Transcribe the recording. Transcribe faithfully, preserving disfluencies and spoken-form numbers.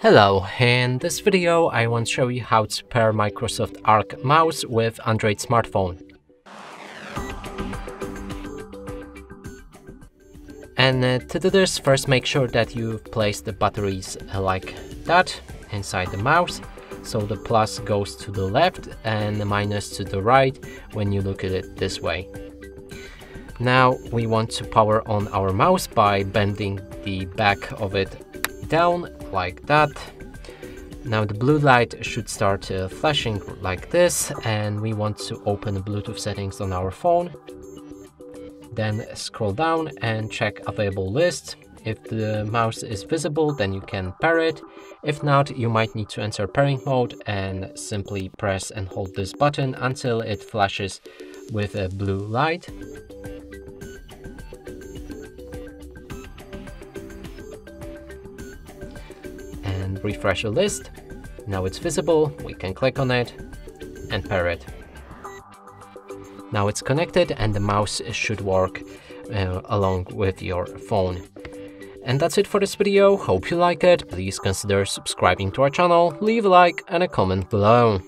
Hello, in this video I want to show you how to pair Microsoft Arc mouse with Android smartphone. And uh, to do this, first make sure that you place the batteries uh, like that inside the mouse. So the plus goes to the left and the minus to the right when you look at it this way. Now we want to power on our mouse by bending the back of it down like that. Now the blue light should start uh, flashing like this, and we want to open the Bluetooth settings on our phone. Then scroll down and check available list. If the mouse is visible, then you can pair it. If not, you might need to enter pairing mode and simply press and hold this button until it flashes with a blue light. Refresh the list. Now it's visible, we can click on it and pair it. Now it's connected and the mouse should work uh, along with your phone. And that's it for this video. Hope you like it. Please consider subscribing to our channel, leave a like and a comment below.